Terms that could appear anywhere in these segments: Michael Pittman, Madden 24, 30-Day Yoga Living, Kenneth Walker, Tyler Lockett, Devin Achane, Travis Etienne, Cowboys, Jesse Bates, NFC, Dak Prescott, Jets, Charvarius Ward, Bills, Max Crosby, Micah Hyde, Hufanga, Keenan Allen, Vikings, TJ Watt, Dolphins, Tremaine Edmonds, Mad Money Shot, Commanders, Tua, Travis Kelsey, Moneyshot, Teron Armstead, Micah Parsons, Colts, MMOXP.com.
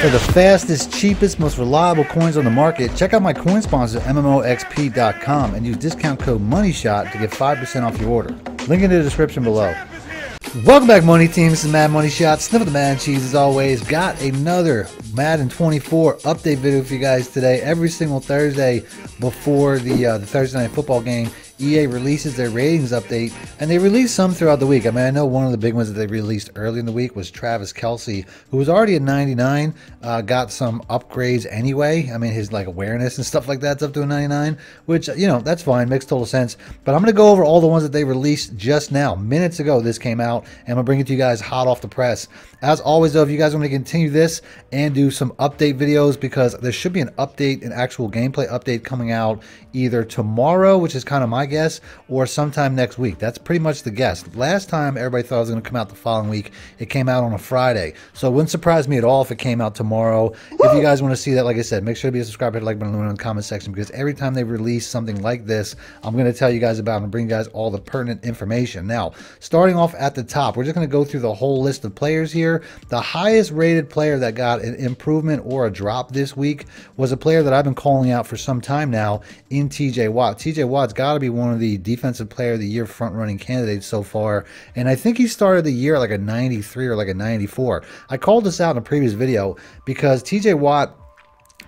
For the fastest, cheapest, most reliable coins on the market, check out my coin sponsor, MMOXP.com, and use discount code MONEYSHOT to get 5% off your order. Link in the description below. Welcome back, Money Team. This is Mad Money Shot. Sniff of the Madden cheese, as always. Got another Madden 24 update video for you guys today. Every single Thursday before the Thursday night football game, EA releases their ratings update, and they release some throughout the week. I mean, I know one of the big ones that they released early in the week was Travis Kelsey, who was already at 99, got some upgrades anyway. I mean, his like awareness and stuff like that's up to a 99, which, you know, that's fine, makes total sense. But I'm going to go over all the ones that they released just now, minutes ago this came out, and I'm going to bring it to you guys hot off the press. As always, though, if you guys want to continue this and do some update videos, because there should be an update, an actual gameplay update coming out either tomorrow, which is kind of my guess, or sometime next week. That's pretty much the guess. Last time everybody thought it was going to come out the following week. It came out on a Friday, so it wouldn't surprise me at all if it came out tomorrow. If you guys want to see that, like I said, make sure to be a subscriber, hit like button, in the comment section, because every time they release something like this, I'm going to tell you guys about and bring you guys all the pertinent information. Now, starting off at the top, we're just going to go through the whole list of players here. The highest rated player that got an improvement or a drop this week was a player that I've been calling out for some time now in TJ Watt. TJ Watt's got to be one of the defensive player of the year front running candidates so far, and I think he started the year like a 93 or like a 94. I called this out in a previous video because TJ Watt,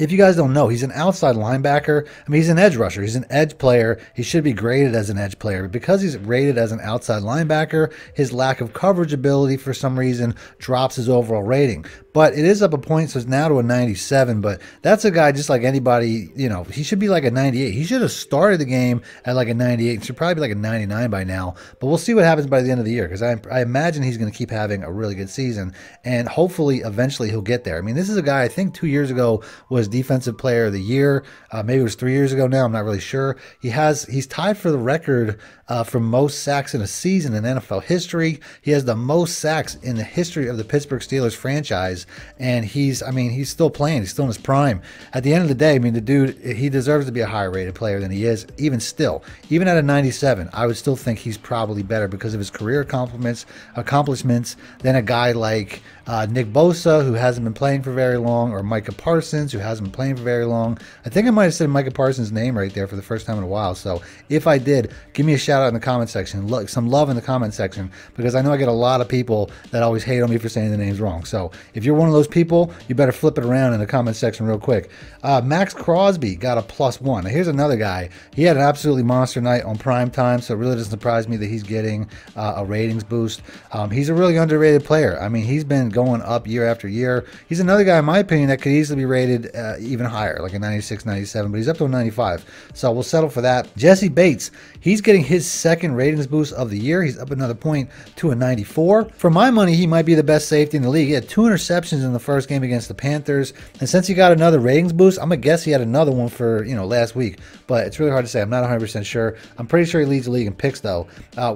if you guys don't know, he's an outside linebacker. I mean, he's an edge rusher. He's an edge player. He should be graded as an edge player. But because he's rated as an outside linebacker, his lack of coverage ability for some reason drops his overall rating. But it is up a point, so it's now to a 97. But that's a guy just like anybody, you know, he should be like a 98. He should have started the game at like a 98. He should probably be like a 99 by now. But we'll see what happens by the end of the year, because I imagine he's going to keep having a really good season. And hopefully, eventually, he'll get there. I mean, this is a guy I think 2 years ago was defensive player of the year. Maybe it was 3 years ago now, I'm not really sure. He's tied for the record for most sacks in a season in NFL history. He has the most sacks in the history of the Pittsburgh Steelers franchise, and he's still playing. He's still in his prime. At the end of the day, I mean, the dude, he deserves to be a higher rated player than he is. Even still, even at a 97, I would still think he's probably better because of his career accomplishments than a guy like Nick Bosa, who hasn't been playing for very long, or Micah Parsons, who hasn't been playing for very long. I think I might have said Micah Parsons' name right there for the first time in a while, so if I did, give me a shout out in the comment section. Look, some love in the comment section, because I know I get a lot of people that always hate on me for saying the names wrong. So if you're one of those people, you better flip it around in the comment section real quick. Max Crosby got a +1. Now, here's another guy. He had an absolutely monster night on prime time, so it really doesn't surprise me that he's getting a ratings boost. He's a really underrated player. I mean, he's been going up year after year. He's another guy, in my opinion, that could easily be rated even higher, like a 96, 97, but he's up to a 95. So we'll settle for that. Jesse Bates, he's getting his second ratings boost of the year. He's up another point to a 94. For my money, he might be the best safety in the league. He had 2 interceptions in the first game against the Panthers, and since he got another ratings boost, I'm gonna guess he had another one for, you know, last week, but it's really hard to say. I'm not 100% sure. I'm pretty sure he leads the league in picks, though.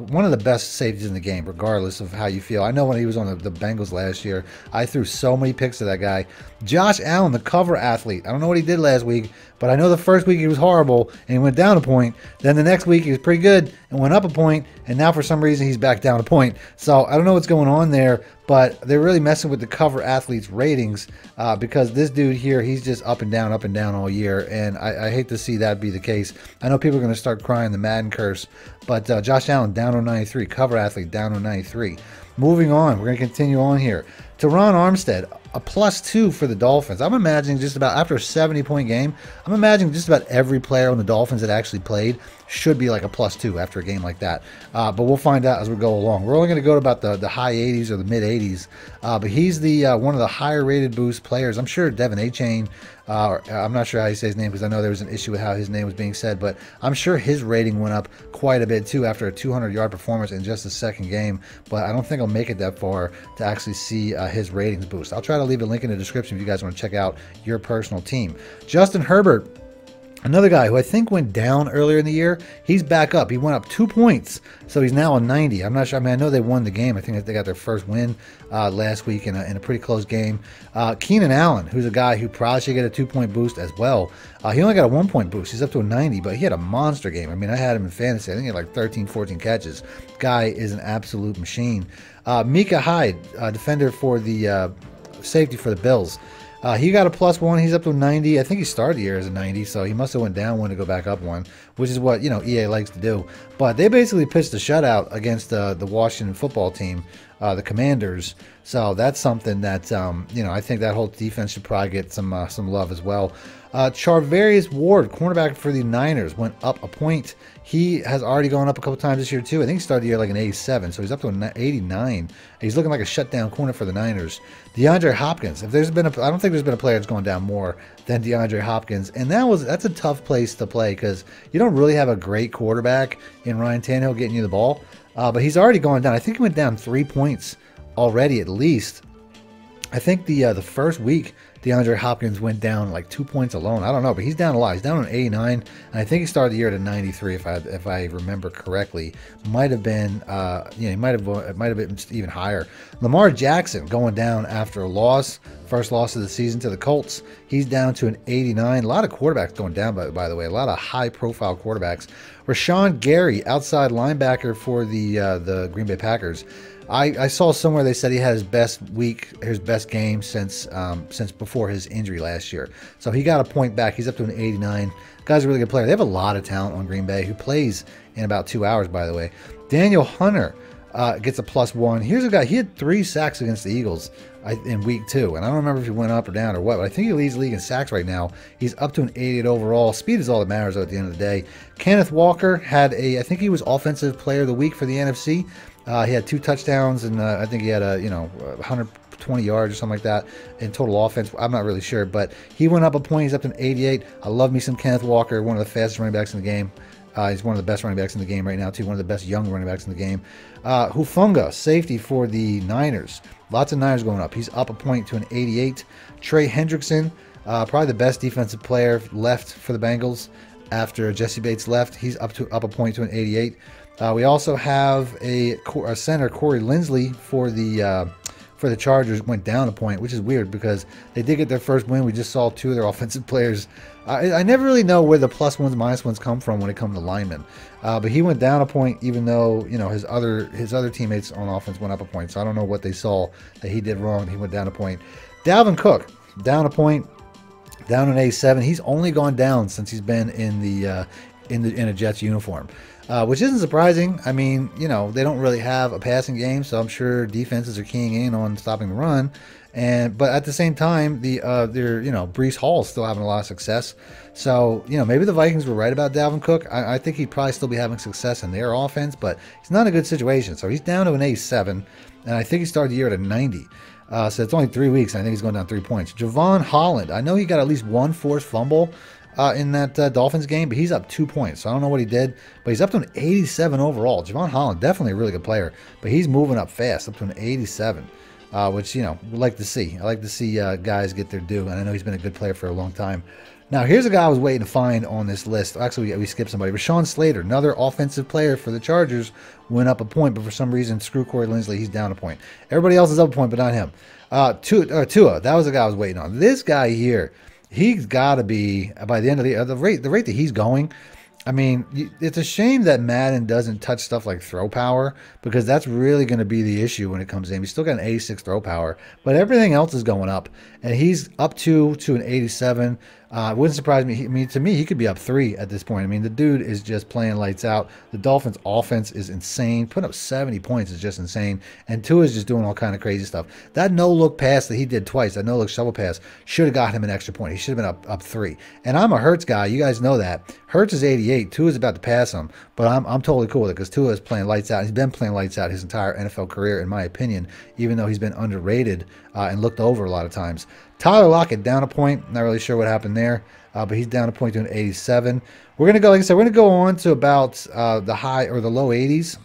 One of the best safeties in the game, regardless of how you feel. I know when he was on the Bengals last year, I threw so many picks to that guy. Josh Allen, the cover athlete. I don't know what he did last week, but I know the first week he was horrible and he went down a point. Then the next week he was pretty good and went up a point, and now for some reason he's back down a point. So I don't know what's going on there, but they're really messing with the cover athletes' ratings because this dude here, he's just up and down all year, and I hate to see that be the case. I know people are going to start crying the Madden curse, but Josh Allen down on 93, cover athlete down on 93. Moving on, we're going to continue on here. Teron Armstead, a +2 for the Dolphins. I'm imagining just about, after a 70-point game, I'm imagining just about every player on the Dolphins that actually played should be like a +2 after a game like that. But we'll find out as we go along. We're only going to go to about the high 80s or the mid 80s. But he's the one of the higher rated boost players. I'm sure Devin Achane, I'm not sure how you say his name because I know there was an issue with how his name was being said, but I'm sure his rating went up quite a bit too after a 200-yard performance in just the second game. But I don't think I'll make it that far to actually see his ratings boost. I'll try to leave a link in the description if you guys want to check out your personal team. Justin Herbert, another guy who I think went down earlier in the year, he's back up. He went up 2 points, so he's now a 90. I'm not sure. I mean, I know they won the game. I think they got their first win last week in a pretty close game. Keenan Allen, who's a guy who probably should get a 2-point boost as well. He only got a 1-point boost. He's up to a 90, but he had a monster game. I mean, I had him in fantasy. I think he had like 13, 14 catches. Guy is an absolute machine. Micah Hyde, defender for the safety for the Bills. He got a +1. He's up to 90. I think he started the year as a 90, so he must have went down one to go back up one, which is what, you know, EA likes to do. But they basically pitched a shutout against the Washington football team, the Commanders. So that's something that, you know, I think that whole defense should probably get some love as well. Charvarius Ward, cornerback for the Niners, went up a point. He has already gone up a couple times this year, too. I think he started the year like an 87, so he's up to an 89. He's looking like a shutdown corner for the Niners. DeAndre Hopkins, if there's been a, I don't think there's been a player that's gone down more than DeAndre Hopkins, and that's a tough place to play because you don't really have a great quarterback in Ryan Tannehill getting you the ball, but he's already gone down. I think he went down 3 points already at least. I think the first week, DeAndre Hopkins went down like 2 points alone. I don't know, but he's down a lot. He's down on 89, and I think he started the year at a 93, if I remember correctly. Might have been, you know, it might have been even higher. Lamar Jackson going down after a loss, first loss of the season to the Colts. He's down to an 89. A lot of quarterbacks going down, by the way, a lot of high-profile quarterbacks. Rashawn Gary, outside linebacker for the Green Bay Packers. I saw somewhere they said he had his best week, his best game since before his injury last year. So he got a point back. He's up to an 89. Guy's a really good player. They have a lot of talent on Green Bay, who plays in about 2 hours, by the way. Daniel Hunter gets a +1. Here's a guy. He had 3 sacks against the Eagles in week 2, and I don't remember if he went up or down or what, but I think he leads the league in sacks right now. He's up to an 88 overall. Speed is all that matters at the end of the day. Kenneth Walker had I think he was offensive player of the week for the NFC. He had 2 touchdowns, and I think he had a 120 yards or something like that in total offense. I'm not really sure, but he went up a point. He's up to an 88. I love me some Kenneth Walker, one of the fastest running backs in the game. He's one of the best running backs in the game right now, too. One of the best young running backs in the game. Hufanga, safety for the Niners. Lots of Niners going up. He's up a point to an 88. Trey Hendrickson, probably the best defensive player left for the Bengals after Jesse Bates left. He's up a point to an 88. We also have a center, Corey Linsley, for the Chargers, went down a point, which is weird because they did get their first win. We just saw 2 of their offensive players. I never really know where the +1s, -1s come from when it comes to linemen. But he went down a point, even though, you know, his other teammates on offense went up a point. So I don't know what they saw that he did wrong. He went down a point. Dalvin Cook, down a point, down an 87. He's only gone down since he's been in a Jets uniform. Which isn't surprising. I mean, you know, they don't really have a passing game, so I'm sure defenses are keying in on stopping the run. But at the same time, they're, you know, Breece Hall's still having a lot of success. So, you know, maybe the Vikings were right about Dalvin Cook. I think he'd probably still be having success in their offense, but he's not in a good situation. So he's down to an 87, and I think he started the year at a 90. So it's only 3 weeks, and I think he's going down 3 points. Javon Holland, I know he got at least 1 forced fumble in that Dolphins game, but he's up 2 points. So I don't know what he did, but he's up to an 87 overall. Javon Holland, definitely a really good player, but he's moving up fast, up to an 87, which, you know, we like to see. I like to see guys get their due, and I know he's been a good player for a long time. Now, here's a guy I was waiting to find on this list. Actually, we skipped somebody. Rashawn Slater, another offensive player for the Chargers, went up a point, but for some reason, screw Corey Linsley, he's down a point. Everybody else is up a point, but not him. Tua, that was the guy I was waiting on. This guy here, he's got to be, by the end of the rate that he's going, I mean, it's a shame that Madden doesn't touch stuff like throw power, because that's really going to be the issue when it comes in. He's still got an 86 throw power, but everything else is going up, and he's up to an 87. It wouldn't surprise me. I mean, to me, he could be up 3 at this point. I mean, the dude is just playing lights out. The Dolphins' offense is insane. Putting up 70 points is just insane, and Tua is just doing all kind of crazy stuff. That no-look pass that he did twice, that no-look shovel pass, should have got him an extra point. He should have been up 3. And I'm a Hurts guy. You guys know that. Hurts is 88. Tua is about to pass him, but I'm totally cool with it because Tua is playing lights out. He's been playing lights out his entire NFL career, in my opinion, even though he's been underrated and looked over a lot of times. Tyler Lockett down a point. Not really sure what happened there, but he's down a point to an 87. We're gonna go, like I said, we're gonna go on to about the high or the low 80s,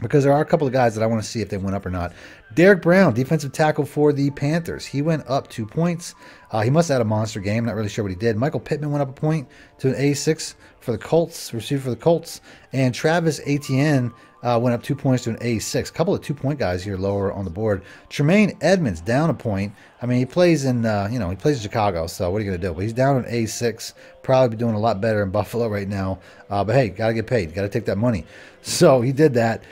because there are a couple of guys that I want to see if they went up or not. Derek Brown, defensive tackle for the Panthers. He went up 2 points. He must have had a monster game. Not really sure what he did. Michael Pittman went up a point to an 86 for the Colts, received for the Colts. And Travis Etienne went up 2 points to an 86. A couple of 2-point guys here lower on the board. Tremaine Edmonds down a point. I mean, he plays in, you know, he plays in Chicago, so what are you going to do? But he's down to an 86. Probably be doing a lot better in Buffalo right now. But hey, got to get paid. Got to take that money. So he did that.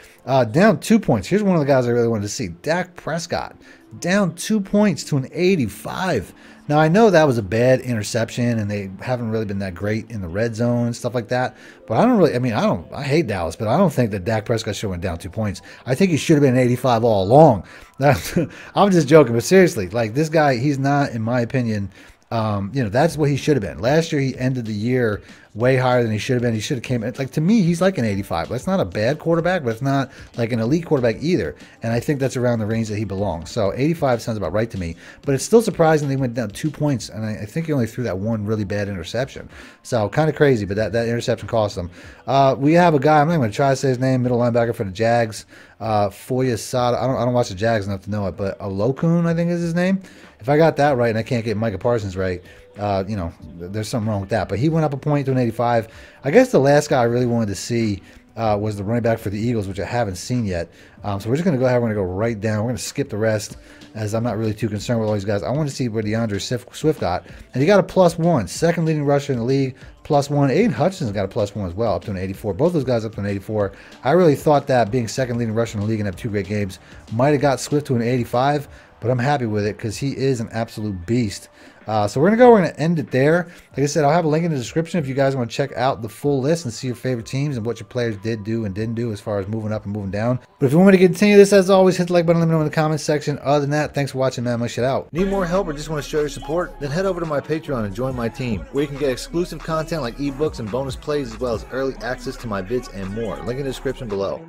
Down 2 points. Here's one of the guys I really wanted to see. Dak Prescott down 2 points to an 85. Now, I know that was a bad interception, and they haven't really been that great in the red zone and stuff like that. But I don't really, I mean, I hate Dallas, but I don't think that Dak Prescott should have went down 2 points. I think he should have been an 85 all along. I'm just joking, but seriously, like, this guy, he's not, in my opinion, you know, that's what he should have been. Last year, he ended the year way higher than he should have been. He should have came, like, to me, he's like an 85. That's not a bad quarterback, but it's not like an elite quarterback either. And I think that's around the range that he belongs. So 85 sounds about right to me, but it's still surprising they went down 2 points. And I think he only threw that one really bad interception. So kind of crazy, but that interception cost them. We have a guy, I'm not going to try to say his name, middle linebacker for the Jags, Foye Sada. I don't watch the Jags enough to know it, but Alokun, I think is his name. If I got that right and I can't get Micah Parsons right, you know, there's something wrong with that. But he went up a point to an 85. I guess the last guy I really wanted to see was the running back for the Eagles, which I haven't seen yet. So we're just going to go ahead. We're going to go right down. We're going to skip the rest, as I'm not really too concerned with all these guys. I want to see where DeAndre Swift got. And he got a +1, second leading rusher in the league, +1. Aiden Hutchinson's got a +1 as well, up to an 84. Both those guys up to an 84. I really thought that being second leading rusher in the league and have two great games might have got Swift to an 85. But I'm happy with it because he is an absolute beast. So we're going to end it there. Like I said, I'll have a link in the description if you guys want to check out the full list and see your favorite teams and what your players did do and didn't do as far as moving up and moving down. But if you want me to continue this, as always, hit the like button, let me know in the comments section. Other than that, thanks for watching, Mad Money Shot out. Need more help or just want to show your support? Then head over to my Patreon and join my team, where you can get exclusive content like ebooks and bonus plays, as well as early access to my vids and more. Link in the description below.